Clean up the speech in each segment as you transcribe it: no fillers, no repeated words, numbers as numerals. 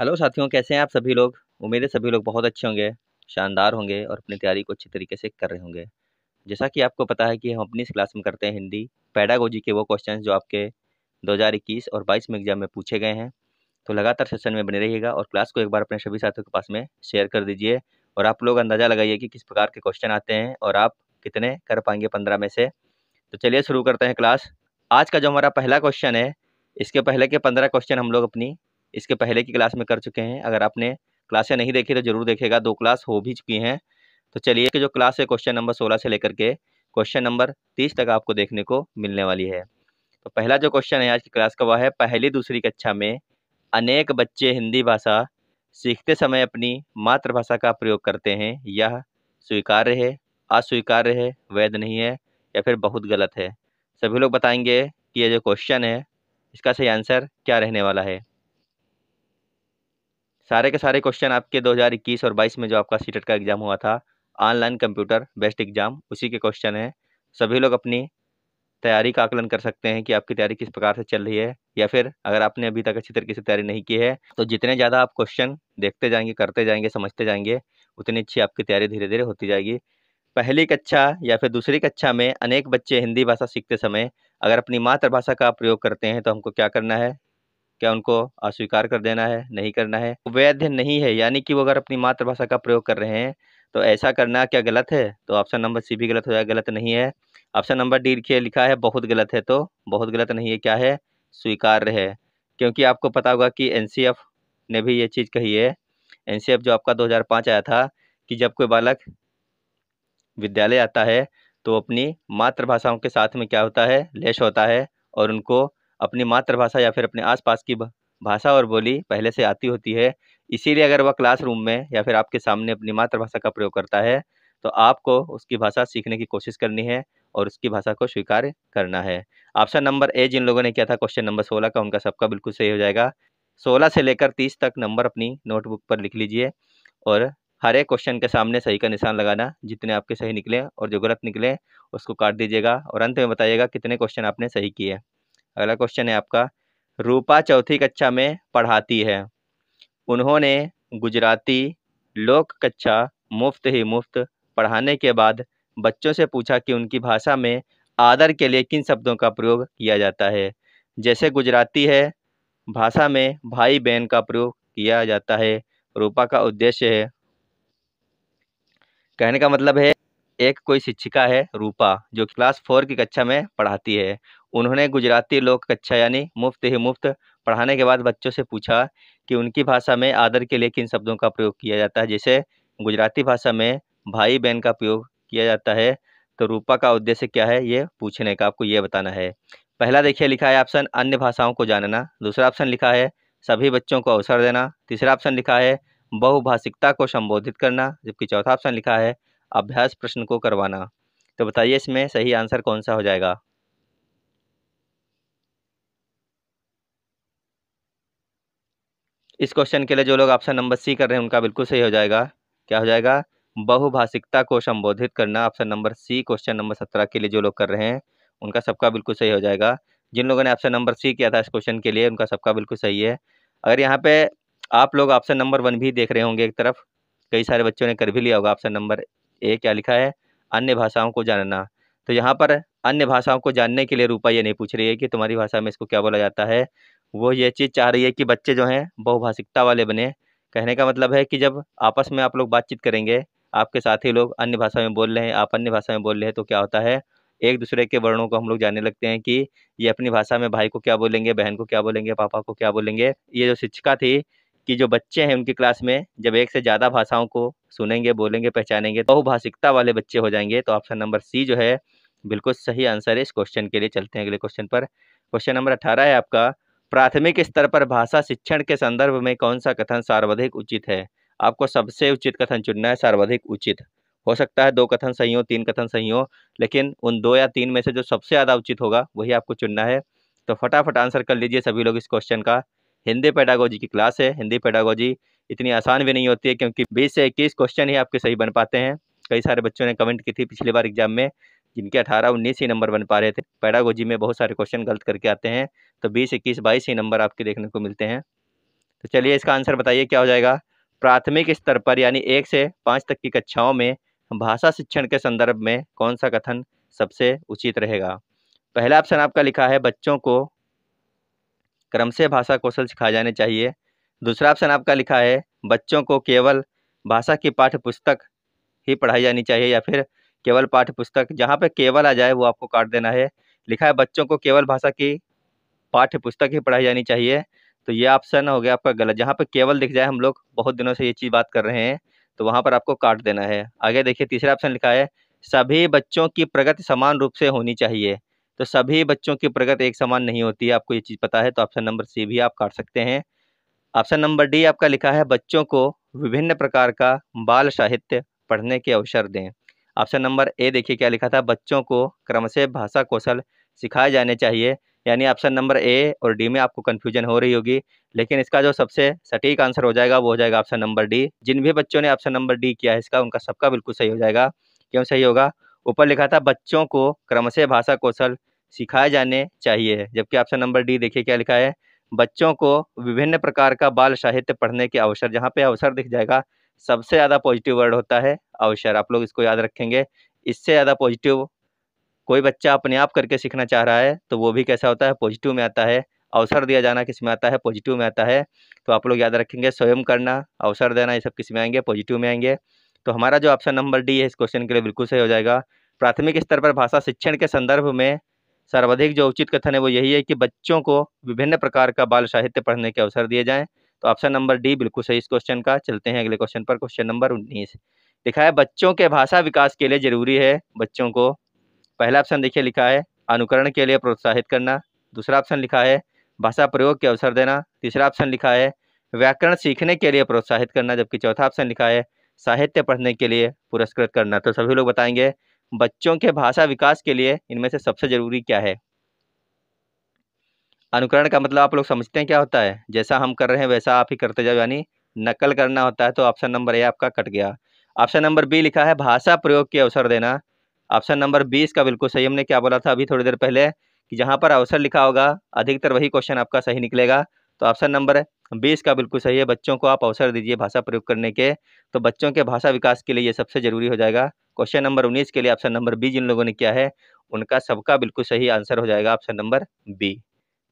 Hello साथियों, कैसे हैं आप सभी लोग। उम्मीद है सभी लोग बहुत अच्छे होंगे, शानदार होंगे और अपनी तैयारी को अच्छी तरीके से कर रहे होंगे। जैसा कि आपको पता है कि हम अपनी इस क्लास में करते हैं हिंदी पैडागोजी के वो क्वेश्चंस जो आपके 2021 और 22 में एग्जाम में पूछे गए हैं। तो लगातार सेशन में बने रहिएगा और क्लास को एक बार अपने सभी साथियों के पास में शेयर कर दीजिए और आप लोग अंदाज़ा लगाइए कि किस प्रकार के क्वेश्चन आते हैं और आप कितने कर पाएंगे 15 में से। तो चलिए शुरू करते हैं क्लास। आज का जो हमारा पहला क्वेश्चन है, इसके पहले के 15 क्वेश्चन हम लोग अपनी इसके पहले की क्लास में कर चुके हैं। अगर आपने क्लासें नहीं देखी तो जरूर देखिएगा, दो क्लास हो भी चुकी हैं। तो चलिए कि जो क्लास है क्वेश्चन नंबर 16 से लेकर के क्वेश्चन नंबर 30 तक आपको देखने को मिलने वाली है। तो पहला जो क्वेश्चन है आज की क्लास का वह है, पहली दूसरी कक्षा में अनेक बच्चे हिंदी भाषा सीखते समय अपनी मातृभाषा का प्रयोग करते हैं, यह स्वीकार्य है, अस्वीकार्य है, वैध नहीं है या फिर बहुत गलत है। सभी लोग बताएंगे कि यह जो क्वेश्चन है इसका सही आंसर क्या रहने वाला है। सारे के सारे क्वेश्चन आपके 2021 और 22 में जो आपका सीटेट का एग्ज़ाम हुआ था, ऑनलाइन कंप्यूटर बेस्ड एग्ज़ाम, उसी के क्वेश्चन हैं। सभी लोग अपनी तैयारी का आकलन कर सकते हैं कि आपकी तैयारी किस प्रकार से चल रही है, या फिर अगर आपने अभी तक अच्छी तरीके से तैयारी नहीं की है तो जितने ज़्यादा आप क्वेश्चन देखते जाएंगे, करते जाएंगे, समझते जाएंगे, उतनी अच्छी आपकी तैयारी धीरे धीरे होती जाएगी। पहली कक्षा या फिर दूसरी कक्षा में अनेक बच्चे हिंदी भाषा सीखते समय अगर अपनी मातृभाषा का प्रयोग करते हैं तो हमको क्या करना है, क्या उनको अस्वीकार कर देना है, नहीं करना है। वैध नहीं है यानी कि वो अगर अपनी मातृभाषा का प्रयोग कर रहे हैं तो ऐसा करना क्या गलत है, तो ऑप्शन नंबर सी भी गलत हो जाएगा, गलत नहीं है। ऑप्शन नंबर डी लिखिए, लिखा है बहुत गलत है, तो बहुत गलत नहीं है क्या है, स्वीकार्य है। क्योंकि आपको पता होगा कि एनसीएफ ने भी ये चीज़ कही है। एनसीएफ जो आपका 2005 आया था कि जब कोई बालक विद्यालय आता है तो अपनी मातृभाषाओं के साथ में क्या होता है, लेश होता है और उनको अपनी मातृभाषा या फिर अपने आसपास की भाषा और बोली पहले से आती होती है। इसीलिए अगर वह क्लासरूम में या फिर आपके सामने अपनी मातृभाषा का प्रयोग करता है तो आपको उसकी भाषा सीखने की कोशिश करनी है और उसकी भाषा को स्वीकार करना है। ऑप्शन नंबर ए जिन लोगों ने किया था क्वेश्चन नंबर 16 का, उनका सबका बिल्कुल सही हो जाएगा। 16 से लेकर 30 तक नंबर अपनी नोटबुक पर लिख लीजिए और हर एक क्वेश्चन के सामने सही का निशान लगाना, जितने आपके सही निकलें और जो गलत निकलें उसको काट दीजिएगा और अंत में बताइएगा कितने क्वेश्चन आपने सही किए। अगला क्वेश्चन है आपका, रूपा चौथी कक्षा में पढ़ाती है, उन्होंने गुजराती लोक कक्षा मुफ्त पढ़ाने के बाद बच्चों से पूछा कि उनकी भाषा में आदर के लिए किन शब्दों का प्रयोग किया जाता है। जैसे गुजराती है भाषा में भाई बहन का प्रयोग किया जाता है। रूपा का उद्देश्य है, कहने का मतलब है एक कोई शिक्षिका है रूपा जो क्लास 4 की कक्षा में पढ़ाती है, उन्होंने गुजराती लोक कक्षा यानी मुफ्त पढ़ाने के बाद बच्चों से पूछा कि उनकी भाषा में आदर के लिए किन शब्दों का प्रयोग किया जाता है। जैसे गुजराती भाषा में भाई बहन का प्रयोग किया जाता है, तो रूपा का उद्देश्य क्या है ये पूछने का, आपको ये बताना है। पहला देखिए लिखा है ऑप्शन अन्य भाषाओं को जानना, दूसरा ऑप्शन लिखा है सभी बच्चों को अवसर देना, तीसरा ऑप्शन लिखा है बहुभाषिकता को संबोधित करना, जबकि चौथा ऑप्शन लिखा है अभ्यास प्रश्न को करवाना। तो बताइए इसमें सही आंसर कौन सा हो जाएगा। इस क्वेश्चन के लिए जो लोग ऑप्शन नंबर सी कर रहे हैं उनका बिल्कुल सही हो जाएगा। क्या हो जाएगा, बहुभाषिकता को संबोधित करना। Option number C question number 17 के लिए जो लोग कर रहे हैं उनका सबका बिल्कुल सही हो जाएगा। जिन लोगों ने ऑप्शन नंबर सी किया था इस क्वेश्चन के लिए उनका सबका बिल्कुल सही है। अगर यहाँ पे आप लोग ऑप्शन नंबर 1 भी देख रहे होंगे, एक तरफ कई सारे बच्चों ने कर भी लिया होगा। ऑप्शन नंबर ए क्या लिखा है, अन्य भाषाओं को जानना। तो यहाँ पर अन्य भाषाओं को जानने के लिए रूपा ये नहीं पूछ रही है कि तुम्हारी भाषा में इसको क्या बोला जाता है, वो ये चीज़ चाह रही है कि बच्चे जो हैं बहुभाषिकता वाले बने। कहने का मतलब है कि जब आपस में आप लोग बातचीत करेंगे, आपके साथी लोग अन्य भाषा में बोल रहे हैं, आप अन्य भाषा में बोल रहे हैं, तो क्या होता है एक दूसरे के वर्णों को हम लोग जानने लगते हैं कि ये अपनी भाषा में भाई को क्या बोलेंगे, बहन को क्या बोलेंगे, पापा को क्या बोलेंगे। ये जो शिक्षिका थी कि जो बच्चे हैं उनकी क्लास में जब एक से ज़्यादा भाषाओं को सुनेंगे, बोलेंगे, पहचानेंगे तो बहुभाषिकता वाले बच्चे हो जाएंगे। तो ऑप्शन नंबर सी जो है बिल्कुल सही आंसर है इस क्वेश्चन के लिए। चलते हैं अगले क्वेश्चन पर। क्वेश्चन नंबर 18 है आपका, प्राथमिक स्तर पर भाषा शिक्षण के संदर्भ में कौन सा कथन सर्वाधिक उचित है। आपको सबसे उचित कथन चुनना है, सर्वाधिक उचित। हो सकता है 2 कथन सही हो, 3 कथन सही हो, लेकिन उन 2 या 3 में से जो सबसे ज़्यादा उचित होगा वही आपको चुनना है। तो फटाफट आंसर कर लीजिए सभी लोग इस क्वेश्चन का। हिंदी पेडागोजी की क्लास है, हिंदी पेडागोजी इतनी आसान भी नहीं होती है क्योंकि 20 से 21 क्वेश्चन ही आपके सही बन पाते हैं। कई सारे बच्चों ने कमेंट की थी पिछली बार एग्जाम में जिनके 18-19 ही नंबर बन पा रहे थे। पेडागोजी में बहुत सारे क्वेश्चन गलत करके आते हैं, तो 20, 21, 22 ही नंबर आपके देखने को मिलते हैं। तो चलिए इसका आंसर बताइए क्या हो जाएगा। प्राथमिक स्तर पर यानी 1 से 5 तक की कक्षाओं में भाषा शिक्षण के संदर्भ में कौन सा कथन सबसे उचित रहेगा। पहला ऑप्शन आपका लिखा है बच्चों को क्रम से भाषा कौशल सिखाए जाने चाहिए। दूसरा ऑप्शन आपका लिखा है बच्चों को केवल भाषा की पाठ्य पुस्तक ही पढ़ाई जानी चाहिए, या फिर केवल पाठ्य पुस्तक, जहाँ पर केवल आ जाए वो आपको काट देना है। लिखा है बच्चों को केवल भाषा की पाठ्य पुस्तक ही पढ़ाई जानी चाहिए, तो ये ऑप्शन हो गया आपका गलत। जहाँ पर केवल दिख जाए, हम लोग बहुत दिनों से ये चीज़ बात कर रहे हैं, तो वहाँ पर आपको काट देना है। आगे देखिए तीसरा ऑप्शन लिखा है सभी बच्चों की प्रगति समान रूप से होनी चाहिए, तो सभी बच्चों की प्रगति एक समान नहीं होती है, आपको ये चीज़ पता है, तो ऑप्शन नंबर सी भी आप काट सकते हैं। ऑप्शन नंबर डी आपका लिखा है बच्चों को विभिन्न प्रकार का बाल साहित्य पढ़ने के अवसर दें। ऑप्शन नंबर ए देखिए क्या लिखा था, बच्चों को क्रम से भाषा कौशल सिखाए जाने चाहिए, यानी ऑप्शन नंबर ए और डी में आपको कन्फ्यूजन हो रही होगी, लेकिन इसका जो सबसे सटीक आंसर हो जाएगा वो हो जाएगा ऑप्शन नंबर डी। जिन भी बच्चों ने ऑप्शन नंबर डी किया है इसका, उनका सबका बिल्कुल सही हो जाएगा। क्यों सही होगा, ऊपर लिखा था बच्चों को क्रम से भाषा कौशल सिखाए जाने चाहिए, जबकि ऑप्शन नंबर डी देखिए क्या लिखा है बच्चों को विभिन्न प्रकार का बाल साहित्य पढ़ने के अवसर। जहाँ पे अवसर दिख जाएगा, सबसे ज़्यादा पॉजिटिव वर्ड होता है अवसर, आप लोग इसको याद रखेंगे। इससे ज़्यादा पॉजिटिव कोई बच्चा अपने आप करके सीखना चाह रहा है तो वो भी कैसा होता है, पॉजिटिव में आता है। अवसर दिया जाना किस में आता है, पॉजिटिव में आता है, तो आप लोग याद रखेंगे। स्वयं करना, अवसर देना, ये सब किस में आएंगे, पॉजिटिव में आएंगे। तो हमारा जो ऑप्शन नंबर डी है इस क्वेश्चन के लिए बिल्कुल सही हो जाएगा। प्राथमिक स्तर पर भाषा शिक्षण के संदर्भ में सर्वाधिक जो उचित कथन है वो यही है कि बच्चों को विभिन्न प्रकार का बाल साहित्य पढ़ने के अवसर दिए जाएं, तो ऑप्शन नंबर डी बिल्कुल सही इस क्वेश्चन का। चलते हैं अगले क्वेश्चन पर। क्वेश्चन नंबर 19 लिखा है बच्चों के भाषा विकास के लिए जरूरी है बच्चों को, पहला ऑप्शन देखिए लिखा है अनुकरण के लिए प्रोत्साहित करना, दूसरा ऑप्शन लिखा है भाषा प्रयोग के अवसर देना, तीसरा ऑप्शन लिखा है व्याकरण सीखने के लिए प्रोत्साहित करना, जबकि चौथा ऑप्शन लिखा है साहित्य पढ़ने के लिए पुरस्कृत करना। तो सभी लोग बताएंगे बच्चों के भाषा विकास के लिए इनमें से सबसे ज़रूरी क्या है। अनुकरण का मतलब आप लोग समझते हैं क्या होता है, जैसा हम कर रहे हैं वैसा आप ही करते जाओ, यानी नकल करना होता है, तो ऑप्शन नंबर ए आपका कट गया। ऑप्शन नंबर बी लिखा है भाषा प्रयोग के अवसर देना, ऑप्शन नंबर 20 का बिल्कुल सही। हमने क्या बोला था अभी थोड़ी देर पहले कि जहाँ पर अवसर लिखा होगा अधिकतर वही क्वेश्चन आपका सही निकलेगा, तो ऑप्शन नंबर 20 का बिल्कुल सही है। बच्चों को आप अवसर दीजिए भाषा प्रयोग करने के, तो बच्चों के भाषा विकास के लिए ये सबसे ज़रूरी हो जाएगा। क्वेश्चन नंबर 19 के लिए ऑप्शन नंबर बी जिन लोगों ने किया है उनका सबका बिल्कुल सही आंसर हो जाएगा ऑप्शन नंबर बी।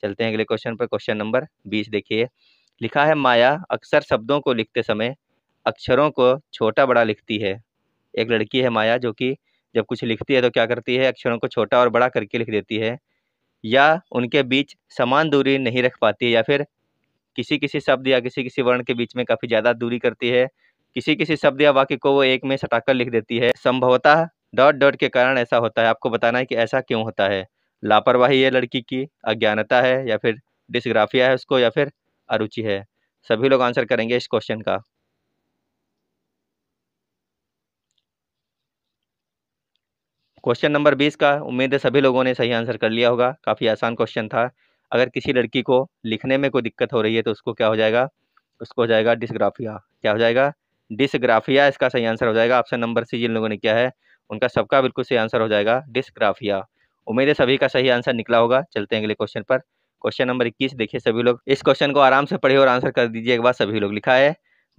चलते हैं अगले क्वेश्चन पर। क्वेश्चन नंबर 20 देखिए लिखा है माया अक्सर शब्दों को लिखते समय अक्षरों को छोटा बड़ा लिखती है। एक लड़की है माया जो कि जब कुछ लिखती है तो क्या करती है, अक्षरों को छोटा और बड़ा करके लिख देती है, या उनके बीच समान दूरी नहीं रख पाती है, या फिर किसी किसी शब्द या किसी किसी वर्ण के बीच में काफ़ी ज़्यादा दूरी करती है, किसी किसी शब्द या वाक्य को वो एक में सटाकर लिख देती है। संभवतः डॉट डॉट के कारण ऐसा होता है, आपको बताना है कि ऐसा क्यों होता है। लापरवाही है लड़की की, अज्ञानता है, या फिर डिस्ग्राफिया है उसको, या फिर अरुचि है। सभी लोग आंसर करेंगे इस क्वेश्चन का। क्वेश्चन नंबर 20 का उम्मीद है सभी लोगों ने सही आंसर कर लिया होगा, काफ़ी आसान क्वेश्चन था। अगर किसी लड़की को लिखने में कोई दिक्कत हो रही है तो उसको क्या हो जाएगा, उसको हो जाएगा डिस्ग्राफिया। क्या हो जाएगा, डिस्ग्राफिया इसका सही आंसर हो जाएगा। ऑप्शन नंबर सी जिन लोगों ने किया है उनका सबका बिल्कुल सही आंसर हो जाएगा डिस्ग्राफिया। उम्मीद है सभी का सही आंसर निकला होगा। चलते हैं अगले क्वेश्चन पर। क्वेश्चन नंबर 21 देखिए, सभी लोग इस क्वेश्चन को आराम से पढ़िए और आंसर कर दीजिए एक बार सभी लोग। लिखा है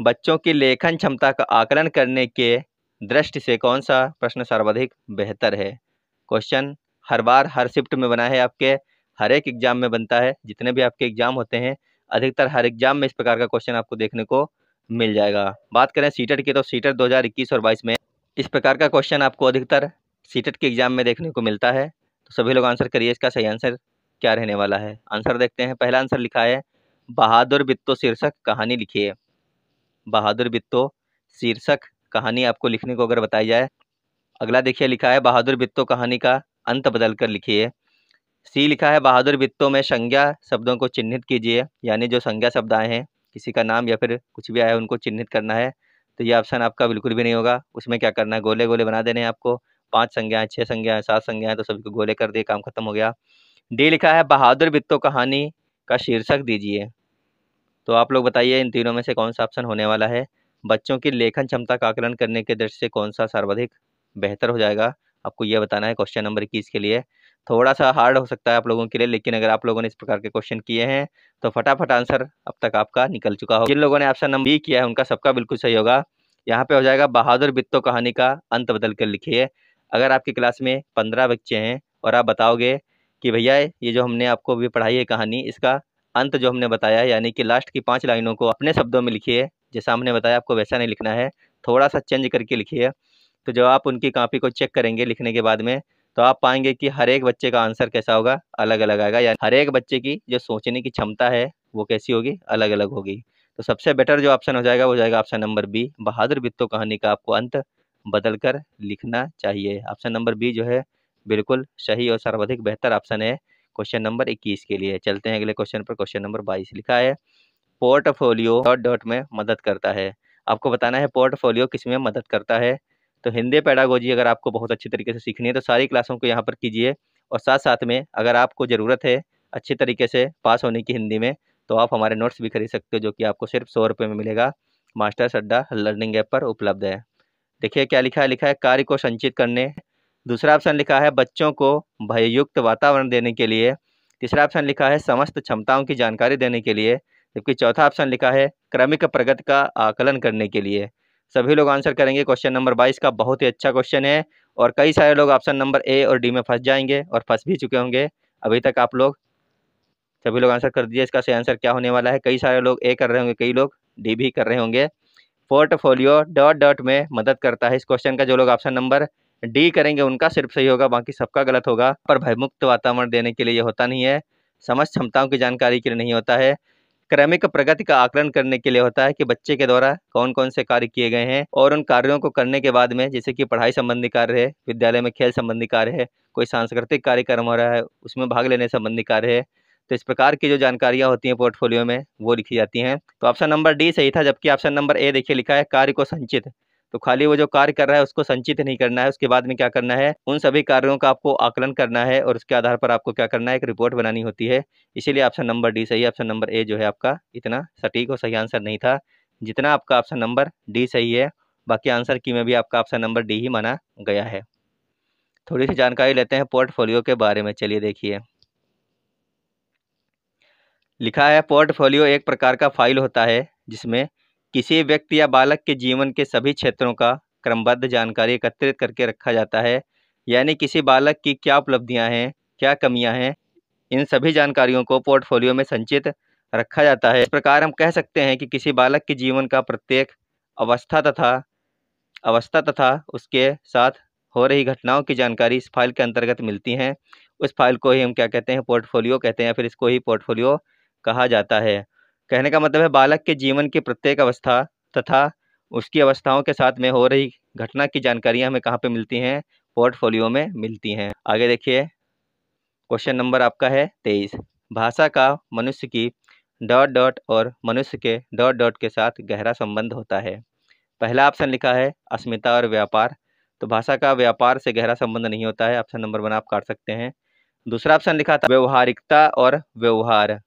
बच्चों की लेखन क्षमता का आकलन करने के दृष्टि से कौन सा प्रश्न सर्वाधिक बेहतर है। क्वेश्चन हर बार हर शिफ्ट में बना है, आपके हर एक एग्जाम में बनता है, जितने भी आपके एग्जाम होते हैं अधिकतर हर एग्जाम में इस प्रकार का क्वेश्चन आपको देखने को मिल जाएगा। बात करें सीटेट की तो सीटेट 2021 और 22 में इस प्रकार का क्वेश्चन आपको अधिकतर सीटेट के एग्जाम में देखने को मिलता है। तो सभी लोग आंसर करिए इसका सही आंसर क्या रहने वाला है। आंसर देखते हैं। पहला आंसर लिखा है बहादुर बित्तो शीर्षक कहानी लिखिए। बहादुर बित्तो शीर्षक कहानी आपको लिखने को अगर बताई जाए। अगला देखिए लिखा है बहादुर बित्तो कहानी का अंत बदल कर लिखिए। सी लिखा है बहादुर बित्तों में संज्ञा शब्दों को चिन्हित कीजिए, यानी जो संज्ञा शब्द आए हैं किसी का नाम या फिर कुछ भी आया है उनको चिन्हित करना है, तो ये ऑप्शन आपका बिल्कुल भी नहीं होगा। उसमें क्या करना है, गोले गोले बना देने हैं आपको, 5 संज्ञाएं, 6 संज्ञाएं, 7 संज्ञाएं, तो सभी को गोले कर दिए, काम खत्म हो गया। डी लिखा है बहादुर बित्तों कहानी का शीर्षक दीजिए। तो आप लोग बताइए इन तीनों में से कौन सा ऑप्शन होने वाला है। बच्चों की लेखन क्षमता का आकलन करने के दृष्टि से कौन सा सर्वाधिक बेहतर हो जाएगा, आपको यह बताना है क्वेश्चन नंबर 21 के लिए। थोड़ा सा हार्ड हो सकता है आप लोगों के लिए, लेकिन अगर आप लोगों ने इस प्रकार के क्वेश्चन किए हैं तो फटाफट आंसर अब तक आपका निकल चुका होगा। जिन लोगों ने ऑप्शन नंबर बी किया है उनका सबका बिल्कुल सही होगा। यहाँ पे हो जाएगा बहादुर बित्तो कहानी का अंत बदल कर लिखिए। अगर आपकी क्लास में 15 बच्चे हैं और आप बताओगे कि भैया ये जो हमने आपको अभी पढ़ाई है कहानी, इसका अंत जो हमने बताया है यानी कि लास्ट की 5 लाइनों को अपने शब्दों में लिखिए, जैसा हमने बताया आपको वैसा नहीं लिखना है, थोड़ा सा चेंज करके लिखिए। तो जब आप उनकी कॉपी को चेक करेंगे लिखने के बाद में तो आप पाएंगे कि हर एक बच्चे का आंसर कैसा होगा, अलग अलग आएगा, यानी हर एक बच्चे की जो सोचने की क्षमता है वो कैसी होगी, अलग अलग होगी। तो सबसे बेटर जो ऑप्शन हो जाएगा वो जाएगा ऑप्शन नंबर बी, बहादुर बित्तो कहानी का आपको अंत बदल कर लिखना चाहिए। ऑप्शन नंबर बी जो है बिल्कुल सही और सर्वाधिक बेहतर ऑप्शन है क्वेश्चन नंबर 21 के लिए। चलते हैं अगले क्वेश्चन पर। क्वेश्चन नंबर 22 लिखा है पोर्टफोलियो डॉट में मदद करता है। आपको बताना है पोर्टफोलियो किस में मदद करता है। तो हिंदी पेडागोजी अगर आपको बहुत अच्छे तरीके से सीखनी है तो सारी क्लासों को यहाँ पर कीजिए, और साथ साथ में अगर आपको ज़रूरत है अच्छे तरीके से पास होने की हिंदी में तो आप हमारे नोट्स भी खरीद सकते हो, जो कि आपको सिर्फ 100 रुपये में मिलेगा। मास्टर्स अड्डा लर्निंग ऐप पर उपलब्ध है। देखिए क्या लिखा है, लिखा है कार्य को संचित करने। दूसरा ऑप्शन लिखा है बच्चों को भययुक्त वातावरण देने के लिए। तीसरा ऑप्शन लिखा है समस्त क्षमताओं की जानकारी देने के लिए। जबकि चौथा ऑप्शन लिखा है क्रमिक प्रगति का आकलन करने के लिए। सभी लोग आंसर करेंगे क्वेश्चन नंबर 22 का। बहुत ही अच्छा क्वेश्चन है और कई सारे लोग ऑप्शन नंबर ए और डी में फंस जाएंगे और फंस भी चुके होंगे अभी तक। आप लोग सभी लोग आंसर कर दीजिए इसका सही आंसर क्या होने वाला है। कई सारे लोग ए कर रहे होंगे, कई लोग डी भी कर रहे होंगे। पोर्टफोलियो डॉट डॉट में मदद करता है इस क्वेश्चन का जो लोग ऑप्शन नंबर डी करेंगे उनका सिर्फ सही होगा, बाकी सबका गलत होगा। पर भयमुक्त वातावरण देने के लिए ये होता नहीं है, समस्त क्षमताओं की जानकारी के लिए नहीं होता है, क्रमिक प्रगति का आकलन करने के लिए होता है कि बच्चे के द्वारा कौन कौन से कार्य किए गए हैं और उन कार्यों को करने के बाद में, जैसे कि पढ़ाई संबंधी कार्य है, विद्यालय में खेल संबंधी कार्य है, कोई सांस्कृतिक कार्यक्रम हो रहा है उसमें भाग लेने संबंधी कार्य है, तो इस प्रकार की जो जानकारियाँ होती हैं पोर्टफोलियो में वो लिखी जाती हैं। तो ऑप्शन नंबर डी सही था। जबकि ऑप्शन नंबर ए देखिए लिखा है कार्य को संचित, तो खाली वो जो कार्य कर रहा है उसको संचित नहीं करना है, उसके बाद में क्या करना है, उन सभी कार्यों का आपको आकलन करना है और उसके आधार पर आपको क्या करना है, एक रिपोर्ट बनानी होती है। इसीलिए ऑप्शन नंबर डी सही है। ऑप्शन नंबर ए जो है आपका इतना सटीक और सही आंसर नहीं था जितना आपका ऑप्शन नंबर डी सही है। बाकी आंसर की में भी आपका ऑप्शन नंबर डी ही माना गया है। थोड़ी सी जानकारी लेते हैं पोर्टफोलियो के बारे में। चलिए देखिए लिखा है पोर्टफोलियो एक प्रकार का फाइल होता है जिसमें किसी व्यक्ति या बालक के जीवन के सभी क्षेत्रों का क्रमबद्ध जानकारी एकत्रित करके रखा जाता है, यानी किसी बालक की क्या उपलब्धियां हैं, क्या कमियां हैं, इन सभी जानकारियों को पोर्टफोलियो में संचित रखा जाता है। इस प्रकार हम कह सकते हैं कि किसी बालक के जीवन का प्रत्येक अवस्था तथा उसके साथ हो रही घटनाओं की जानकारी इस फाइल के अंतर्गत मिलती हैं। उस फाइल को ही हम क्या कहते हैं, पोर्टफोलियो कहते हैं, या फिर इसको ही पोर्टफोलियो कहा जाता है। कहने का मतलब है बालक के जीवन की प्रत्येक अवस्था तथा उसकी अवस्थाओं के साथ में हो रही घटना की जानकारियां हमें कहाँ पे मिलती हैं, पोर्टफोलियो में मिलती हैं। आगे देखिए क्वेश्चन नंबर आपका है 23। भाषा का मनुष्य की डॉट डॉट और मनुष्य के डॉट डॉट के साथ गहरा संबंध होता है। पहला ऑप्शन लिखा है अस्मिता और व्यापार, तो भाषा का व्यापार से गहरा संबंध नहीं होता है। ऑप्शन नंबर 1 आप काट सकते हैं। दूसरा ऑप्शन लिखा था व्यवहारिकता और व्यवहार,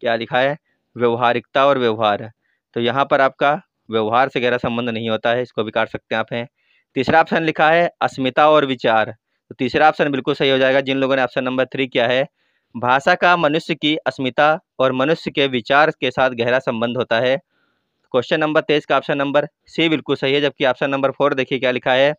क्या लिखा है, व्यवहारिकता और व्यवहार, तो यहाँ पर आपका व्यवहार से गहरा संबंध नहीं होता है, इसको भी काट सकते हैं आप हैं। तीसरा ऑप्शन लिखा है अस्मिता और विचार, तो तीसरा ऑप्शन बिल्कुल सही हो जाएगा। जिन लोगों ने ऑप्शन नंबर 3 किया है भाषा का मनुष्य की अस्मिता और मनुष्य के विचार के साथ गहरा संबंध होता है, क्वेश्चन नंबर 23 का ऑप्शन नंबर सी बिल्कुल सही है। जबकि ऑप्शन नंबर 4 देखिए क्या लिखा है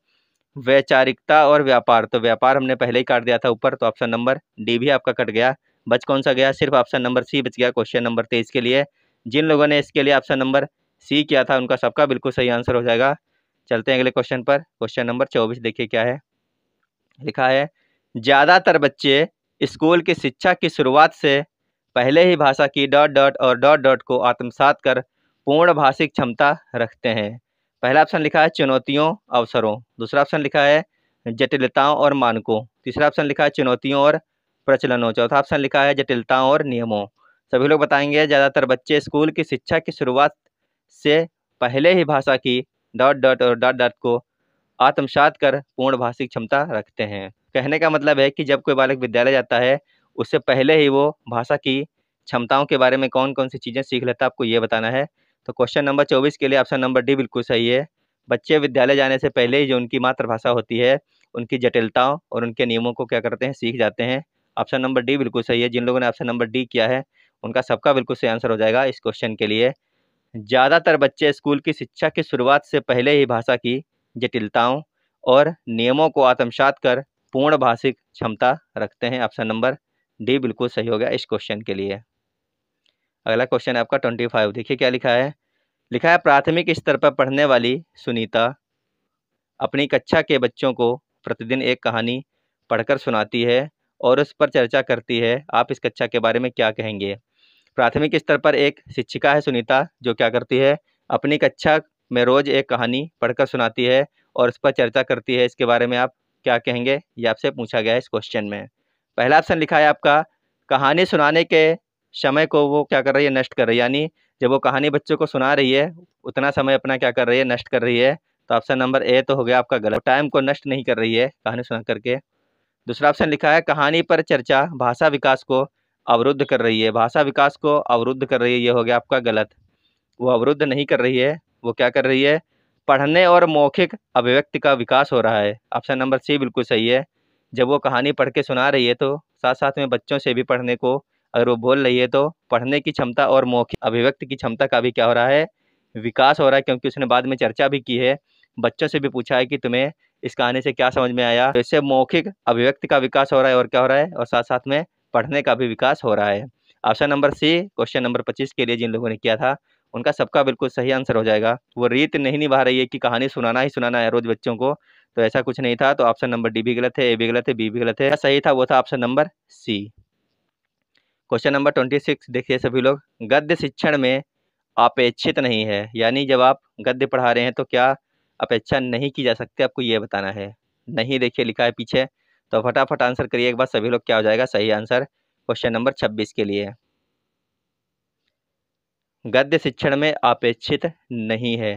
वैचारिकता और व्यापार, तो व्यापार हमने पहले ही काट दिया था ऊपर, तो ऑप्शन नंबर डी भी आपका कट गया। बच कौन सा गया, सिर्फ ऑप्शन नंबर सी बच गया क्वेश्चन नंबर 23 के लिए। जिन लोगों ने इसके लिए ऑप्शन नंबर सी किया था उनका सबका बिल्कुल सही आंसर हो जाएगा। चलते हैं अगले क्वेश्चन पर। क्वेश्चन नंबर 24 देखिए क्या है, लिखा है ज़्यादातर बच्चे स्कूल की शिक्षा की शुरुआत से पहले ही भाषा की डॉट डॉट और डॉट डॉट को आत्मसात कर पूर्ण भाषिक क्षमता रखते हैं। पहला ऑप्शन लिखा है चुनौतियों अवसरों, दूसरा ऑप्शन लिखा है जटिलताओं और मानकों, तीसरा ऑप्शन लिखा है चुनौतियों और प्रचलनों, चौथा ऑप्शन लिखा है जटिलताओं और नियमों। सभी लोग बताएंगे ज़्यादातर बच्चे स्कूल की शिक्षा की शुरुआत से पहले ही भाषा की डॉट डॉट और डॉट डॉट को आत्मसात कर पूर्ण भाषिक क्षमता रखते हैं। कहने का मतलब है कि जब कोई बालक विद्यालय जाता है उससे पहले ही वो भाषा की क्षमताओं के बारे में कौन कौन सी चीज़ें सीख लेता है, आपको ये बताना है। तो क्वेश्चन नंबर 24 के लिए ऑप्शन नंबर डी बिल्कुल सही है। बच्चे विद्यालय जाने से पहले ही जो उनकी मातृभाषा होती है उनकी जटिलताओं और उनके नियमों को क्या करते हैं, सीख जाते हैं। ऑप्शन नंबर डी बिल्कुल सही है। जिन लोगों ने ऑप्शन नंबर डी किया है उनका सबका बिल्कुल सही आंसर हो जाएगा इस क्वेश्चन के लिए। ज़्यादातर बच्चे स्कूल की शिक्षा की शुरुआत से पहले ही भाषा की जटिलताओं और नियमों को आत्मसात कर पूर्ण भाषिक क्षमता रखते हैं। ऑप्शन नंबर डी बिल्कुल सही हो गया इस क्वेश्चन के लिए। अगला क्वेश्चन है आपका 25। देखिए क्या लिखा है। लिखा है प्राथमिक स्तर पर पढ़ने वाली सुनीता अपनी कक्षा के बच्चों को प्रतिदिन एक कहानी पढ़कर सुनाती है और उस पर चर्चा करती है। आप इस कक्षा के बारे में क्या कहेंगे। प्राथमिक स्तर पर एक शिक्षिका है सुनीता जो क्या करती है, अपनी कक्षा में रोज़ एक कहानी पढ़कर सुनाती है और उस पर चर्चा करती है। इसके बारे में आप क्या कहेंगे, ये आपसे पूछा गया है इस क्वेश्चन में। पहला ऑप्शन लिखा है आपका, कहानी सुनाने के समय को वो क्या कर रही है, नष्ट कर रही है। यानी जब वो कहानी बच्चों को सुना रही है उतना समय अपना क्या कर रही है, नष्ट कर रही है। तो ऑप्शन नंबर ए तो हो गया आपका गलत। टाइम को नष्ट नहीं कर रही है कहानी सुना करके। दूसरा ऑप्शन लिखा है कहानी पर चर्चा भाषा विकास को अवरुद्ध कर रही है। भाषा विकास को अवरुद्ध कर रही है, ये हो गया आपका गलत। वो अवरुद्ध नहीं कर रही है, वो क्या कर रही है, पढ़ने और मौखिक अभिव्यक्ति का विकास हो रहा है। ऑप्शन नंबर सी बिल्कुल सही है। जब वो कहानी पढ़ के सुना रही है तो साथ साथ में बच्चों से भी पढ़ने को अगर वो बोल रही है तो पढ़ने की क्षमता और मौखिक अभिव्यक्ति की क्षमता का भी क्या हो रहा है, विकास हो रहा है। क्योंकि उसने बाद में चर्चा भी की है, बच्चों से भी पूछा है कि तुम्हें इस कहानी से क्या समझ में आया। तो इससे मौखिक अभिव्यक्ति का विकास हो रहा है और क्या हो रहा है, और साथ साथ में पढ़ने का भी विकास हो रहा है। Option number C question number 25 के लिए जिन लोगों ने किया था उनका सबका बिल्कुल सही आंसर हो जाएगा। वो रीत नहीं निभा रही है कि कहानी सुनाना ही सुनाना है रोज बच्चों को, तो ऐसा कुछ नहीं था। तो ऑप्शन नंबर डी भी गलत है, ए भी गलत है, बी भी गलत है। सही था वो था option number C. Question number 26 देखिए सभी लोग। गद्य शिक्षण में अपेक्षित नहीं है, यानी जब आप गद्य पढ़ा रहे हैं तो क्या अपेक्षा नहीं की जा सकती, आपको ये बताना है। नहीं देखिए लिखा है पीछे, तो फटाफट आंसर करिए एक बार सभी लोग, क्या हो जाएगा सही आंसर क्वेश्चन नंबर 26 के लिए। गद्य शिक्षण में अपेक्षित नहीं है।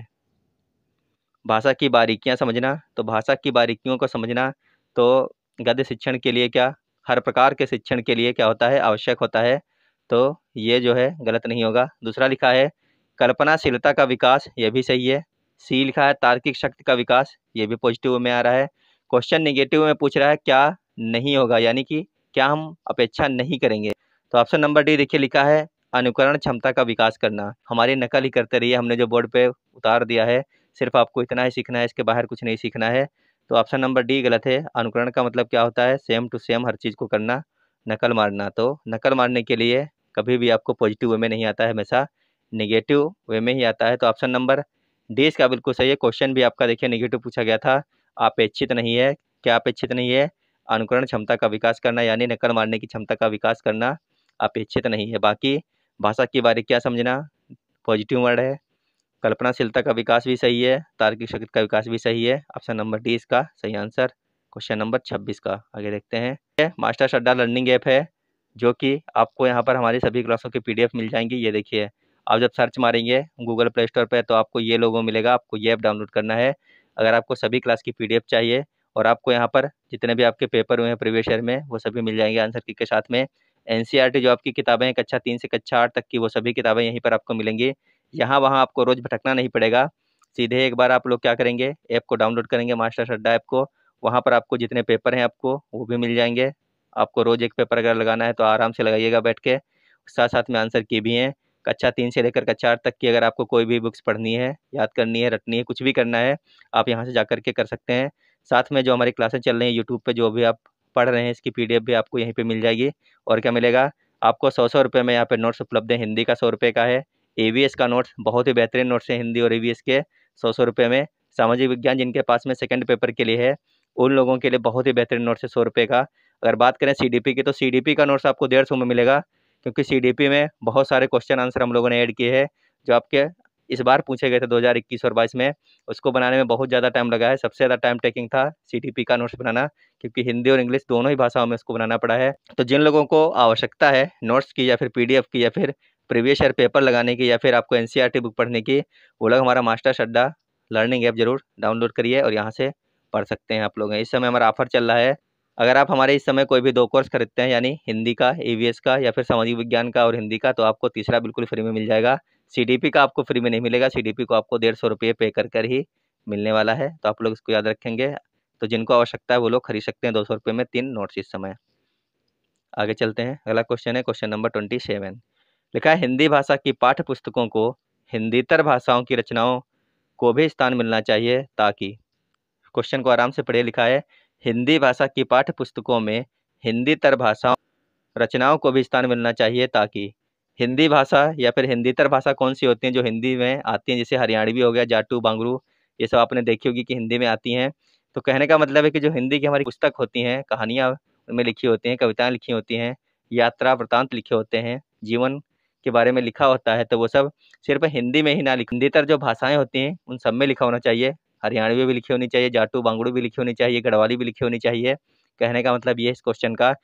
भाषा की बारीकियां समझना, तो भाषा की बारीकियों को समझना तो गद्य शिक्षण के लिए क्या, हर प्रकार के शिक्षण के लिए क्या होता है, आवश्यक होता है। तो ये जो है गलत नहीं होगा। दूसरा लिखा है कल्पनाशीलता का विकास, ये भी सही है। सी लिखा है तार्किक शक्ति का विकास, ये भी पॉजिटिव में आ रहा है। क्वेश्चन नेगेटिव में पूछ रहा है क्या नहीं होगा, यानी कि क्या हम अपेक्षा नहीं करेंगे। तो ऑप्शन नंबर डी देखिए लिखा है अनुकरण क्षमता का विकास करना। हमारी नकल ही करते रहिए, हमने जो बोर्ड पे उतार दिया है सिर्फ आपको इतना ही सीखना है, इसके बाहर कुछ नहीं सीखना है। तो ऑप्शन नंबर डी गलत है। अनुकरण का मतलब क्या होता है, सेम टू सेम हर चीज़ को करना, नकल मारना। तो नकल मारने के लिए कभी भी आपको पॉजिटिव वे में नहीं आता है, हमेशा नेगेटिव वे में ही आता है। तो ऑप्शन नंबर डी इसका बिल्कुल सही है। क्वेश्चन भी आपका देखिए नेगेटिव पूछा गया था, अपेक्षित नहीं है। क्या अपेक्षित नहीं है, अनुकरण क्षमता का विकास करना, यानी नकल मारने की क्षमता का विकास करना अपेक्षित नहीं है। बाकी भाषा की बारीकियां समझना पॉजिटिव वर्ड है, कल्पनाशीलता का विकास भी सही है, तार्किक शक्ति का विकास भी सही है। ऑप्शन नंबर डी इसका सही आंसर क्वेश्चन नंबर 26 का। आगे देखते हैं मास्टर्स अड्डा लर्निंग ऐप है जो कि आपको यहाँ पर हमारी सभी क्लासों की PDF मिल जाएंगी। ये देखिए आप जब सर्च मारेंगे गूगल प्ले स्टोर पर तो आपको ये लोगो मिलेगा, आपको ये ऐप डाउनलोड करना है। अगर आपको सभी क्लास की PDF चाहिए और आपको यहाँ पर जितने भी आपके पेपर हुए हैं प्रीवियस ईयर में वो सभी मिल जाएंगे आंसर की के साथ में। NCERT जो आपकी किताबें हैं कक्षा 3 से कक्षा 8 तक की वो सभी किताबें यहीं पर आपको मिलेंगी। यहाँ वहाँ आपको रोज़ भटकना नहीं पड़ेगा, सीधे एक बार आप लोग क्या करेंगे, ऐप को डाउनलोड करेंगे मास्टर्स अड्डा ऐप को। वहाँ पर आपको जितने पेपर हैं आपको वो भी मिल जाएंगे। आपको रोज़ एक पेपर अगर लगाना है तो आराम से लगाइएगा बैठ के, साथ साथ में आंसर की भी हैं। कक्षा 3 से लेकर कक्षा 8 तक की अगर आपको कोई भी बुक्स पढ़नी है, याद करनी है, रटनी है, कुछ भी करना है आप यहाँ से जा कर के कर सकते हैं। साथ में जो हमारी क्लासें चल रही हैं यूट्यूब पे जो भी आप पढ़ रहे हैं इसकी PDF भी आपको यहीं पे मिल जाएगी। और क्या मिलेगा आपको 100 रुपये में यहाँ पे नोट्स उपलब्ध है। हिंदी का 100 रुपये का है, EVS का नोट्स बहुत ही बेहतरीन नोट्स है हिंदी और EVS के 100 रुपये में। सामाजिक विज्ञान जिनके पास में सेकेंड पेपर के लिए है उन लोगों के लिए बहुत ही बेहतरीन नोट्स है 100 रुपये का। अगर बात करें CDP की तो CDP का नोट्स आपको 150 में मिलेगा, क्योंकि CDP में बहुत सारे क्वेश्चन आंसर हम लोगों ने ऐड किए हैं जो आपके इस बार पूछे गए थे 2021 और 22 में। उसको बनाने में बहुत ज़्यादा टाइम लगा है, सबसे ज़्यादा टाइम टेकिंग था CDP का नोट्स बनाना, क्योंकि हिंदी और इंग्लिश दोनों ही भाषाओं में उसको बनाना पड़ा है। तो जिन लोगों को आवश्यकता है नोट्स की या फिर PDF की या फिर प्रीवियस ईयर पेपर लगाने की या फिर आपको NCERT बुक पढ़ने की, वो लोग हमारा मास्टर्स अड्डा लर्निंग ऐप जरूर डाउनलोड करिए और यहाँ से पढ़ सकते हैं आप लोग। इस समय हमारा ऑफर चल रहा है, अगर आप हमारे इस समय कोई भी 2 कोर्स खरीदते हैं यानी हिंदी का, EVS का या फिर सामाजिक विज्ञान का और हिंदी का, तो आपको तीसरा बिल्कुल फ्री में मिल जाएगा। CDP का आपको फ्री में नहीं मिलेगा, CDP को आपको 150 रुपये पे कर ही मिलने वाला है। तो आप लोग इसको याद रखेंगे। तो जिनको आवश्यकता है वो लोग खरीद सकते हैं 200 रुपये में 3 नोट्स इस समय। आगे चलते हैं, अगला क्वेश्चन है क्वेश्चन नंबर 27। लिखा है हिंदी भाषा की पाठ्य पुस्तकों को हिंदीतर भाषाओं की रचनाओं को भी स्थान मिलना चाहिए ताकि, क्वेश्चन को आराम से पढ़े। लिखा है हिंदी भाषा की पाठ्य पुस्तकों में हिंदीतर भाषाओं रचनाओं को भी स्थान मिलना चाहिए ताकि, हिंदी भाषा या फिर हिंदीतर भाषा कौन सी होती हैं जो हिंदी में आती हैं, जैसे हरियाणवी हो गया, जाटू, बांगरू, ये सब आपने देखी होगी कि हिंदी में आती हैं। तो कहने का मतलब है कि जो हिंदी की हमारी पुस्तक होती हैं, कहानियाँ उनमें लिखी होती हैं, कविताएँ लिखी होती हैं, यात्रा वृतांत लिखे होते हैं, जीवन के बारे में लिखा होता है, तो वो सब सिर्फ हिंदी में ही ना लिख, हिंदीतर जो भाषाएँ होती हैं उन सब में लिखा होना चाहिए। हरियाणवी भी लिखी होनी चाहिए, जाटू बांगड़ू भी लिखी होनी चाहिए, गढ़वाली भी लिखी होनी चाहिए। कहने का मतलब ये इस क्वेश्चन का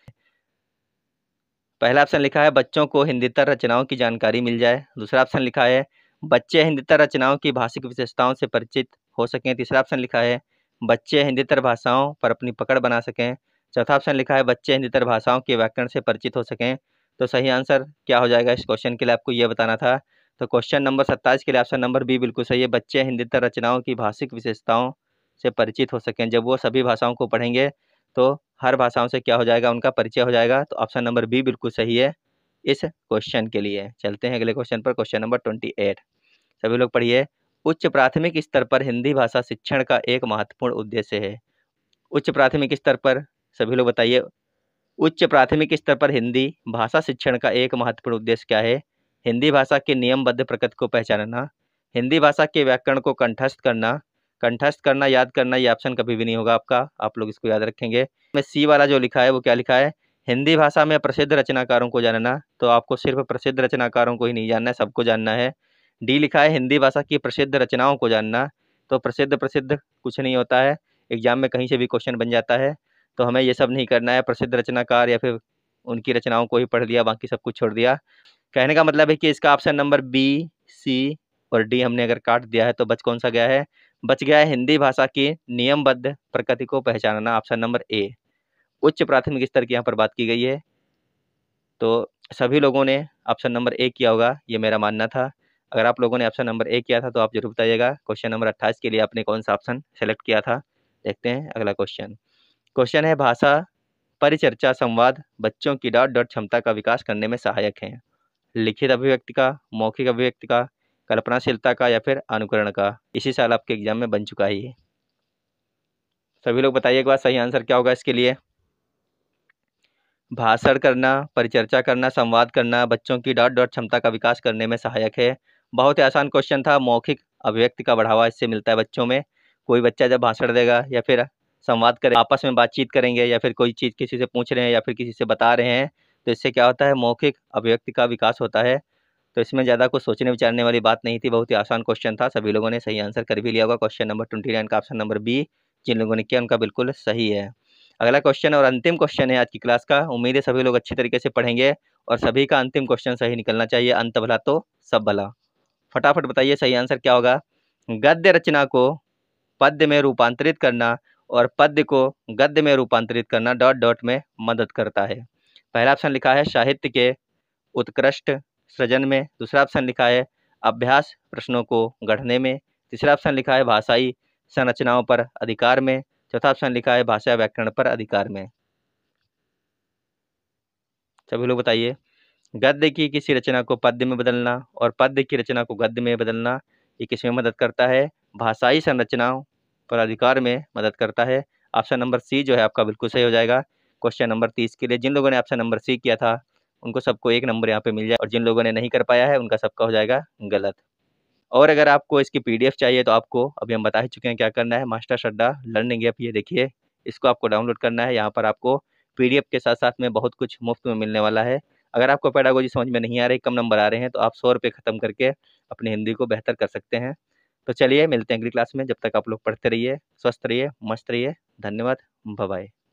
पहला ऑप्शन लिखा है बच्चों को हिंदीतर रचनाओं की जानकारी मिल जाए। दूसरा ऑप्शन लिखा है बच्चे हिंदीतर रचनाओं की भाषिक विशेषताओं से परिचित हो सकें। तीसरा ऑप्शन लिखा है बच्चे हिंदीतर भाषाओं पर अपनी पकड़ बना सकें। चौथा ऑप्शन लिखा है बच्चे हिंदीतर भाषाओं के व्याकरण से परिचित हो सकें। तो सही आंसर क्या हो जाएगा इस क्वेश्चन के लिए आपको ये बताना था। तो क्वेश्चन नंबर 27 के लिए ऑप्शन नंबर बी बिल्कुल सही है, बच्चे हिंदीतर रचनाओं की भाषिक विशेषताओं से परिचित हो सकें। जब वो सभी भाषाओं को पढ़ेंगे तो हर भाषाओं से क्या हो जाएगा, उनका परिचय हो जाएगा। तो ऑप्शन नंबर बी बिल्कुल सही है इस क्वेश्चन के लिए। चलते हैं अगले क्वेश्चन पर, क्वेश्चन नंबर 28। सभी लोग पढ़िए। उच्च प्राथमिक स्तर पर हिंदी भाषा शिक्षण का एक महत्वपूर्ण उद्देश्य है। उच्च प्राथमिक स्तर पर सभी लोग बताइए, उच्च प्राथमिक स्तर पर हिंदी भाषा शिक्षण का एक महत्वपूर्ण उद्देश्य क्या है। हिंदी भाषा के नियमबद्ध प्रकृति को पहचानना, हिंदी भाषा के व्याकरण को कंठस्थ करना, याद करना, ये ऑप्शन कभी भी नहीं होगा आपका, आप लोग इसको याद रखेंगे। में सी वाला जो लिखा है वो क्या लिखा है, हिंदी भाषा में प्रसिद्ध रचनाकारों को जानना, तो आपको सिर्फ प्रसिद्ध रचनाकारों को ही नहीं जानना है, सबको जानना है। डी लिखा है हिंदी भाषा की प्रसिद्ध रचनाओं को जानना, तो प्रसिद्ध कुछ नहीं होता है, एग्जाम में कहीं से भी क्वेश्चन बन जाता है, तो हमें ये सब नहीं करना है। प्रसिद्ध रचनाकार या फिर उनकी रचनाओं को ही पढ़ लिया, बाकी सब कुछ छोड़ दिया। कहने का मतलब है कि इसका ऑप्शन नंबर बी, सी और डी हमने अगर काट दिया है तो बच कौन सा गया है, बच गया है हिंदी भाषा की नियमबद्ध प्रकृति को पहचानना, ऑप्शन नंबर ए। उच्च प्राथमिक स्तर की यहाँ पर बात की गई है, तो सभी लोगों ने ऑप्शन नंबर ए किया होगा, ये मेरा मानना था। अगर आप लोगों ने ऑप्शन नंबर ए किया था तो आप जरूर बताइएगा क्वेश्चन नंबर 28 के लिए आपने कौन सा ऑप्शन सेलेक्ट किया था। देखते हैं अगला क्वेश्चन। क्वेश्चन है भाषा परिचर्चा संवाद बच्चों की डॉट क्षमता का विकास करने में सहायक है। लिखित अभिव्यक्ति का, मौखिक अभिव्यक्ति का, कल्पनाशीलता का या फिर अनुकरण का, इसी साल आपके एग्जाम में बन चुका ही है। सभी लोग बताइए एक बार सही आंसर क्या होगा इसके लिए। भाषण करना, परिचर्चा करना, संवाद करना बच्चों की डॉट क्षमता का विकास करने में सहायक है। बहुत ही आसान क्वेश्चन था। मौखिक अभिव्यक्ति का बढ़ावा इससे मिलता है बच्चों में। कोई बच्चा जब भाषण देगा या फिर संवाद करेगा, आपस में बातचीत करेंगे या फिर कोई चीज़ किसी से पूछ रहे हैं या फिर किसी से बता रहे हैं, तो इससे क्या होता है, मौखिक अभिव्यक्ति का विकास होता है। तो इसमें ज़्यादा कुछ सोचने विचारने वाली बात नहीं थी, बहुत ही आसान क्वेश्चन था। सभी लोगों ने सही आंसर कर भी लिया होगा क्वेश्चन नंबर 29 का ऑप्शन नंबर बी। जिन लोगों ने किया उनका बिल्कुल सही है। अगला क्वेश्चन और अंतिम क्वेश्चन है आज की क्लास का। उम्मीद है सभी लोग अच्छी तरीके से पढ़ेंगे और सभी का अंतिम क्वेश्चन सही निकलना चाहिए। अंत भला तो सब भला। फटाफट बताइए सही आंसर क्या होगा। गद्य रचना को पद्य में रूपांतरित करना और पद्य को गद्य में रूपांतरित करना ... में मदद करता है। पहला ऑप्शन लिखा है साहित्य के उत्कृष्ट सृजन में। दूसरा ऑप्शन लिखा है अभ्यास प्रश्नों को गढ़ने में। तीसरा ऑप्शन लिखा है भाषाई संरचनाओं पर अधिकार में। चौथा ऑप्शन लिखा है भाषा व्याकरण पर अधिकार में। सभी लोग बताइए। गद्य की किसी रचना को पद्य में बदलना और पद्य की रचना को गद्य में बदलना, ये किसमें मदद करता है, भाषाई संरचनाओं पर अधिकार में मदद करता है। ऑप्शन नंबर सी जो है आपका बिल्कुल सही हो जाएगा क्वेश्चन नंबर 30 के लिए। जिन लोगों ने ऑप्शन नंबर सी किया था उनको सबको 1 नंबर यहाँ पे मिल जाए और जिन लोगों ने नहीं कर पाया है उनका सबका हो जाएगा गलत। और अगर आपको इसकी पीडीएफ चाहिए तो आपको, अभी हम बता ही चुके हैं क्या करना है, मास्टर्स अड्डा लर्निंग ऐप, ये देखिए, इसको आपको डाउनलोड करना है। यहाँ पर आपको पीडीएफ के साथ साथ में बहुत कुछ मुफ्त में मिलने वाला है। अगर आपको पेडागोजी समझ में नहीं आ रही, कम नंबर आ रहे हैं, तो आप 100 रुपये ख़त्म करके अपनी हिंदी को बेहतर कर सकते हैं। तो चलिए मिलते हैं अगली क्लास में। जब तक आप लोग पढ़ते रहिए, स्वस्थ रहिए, मस्त रहिए। धन्यवाद, बाय बाय।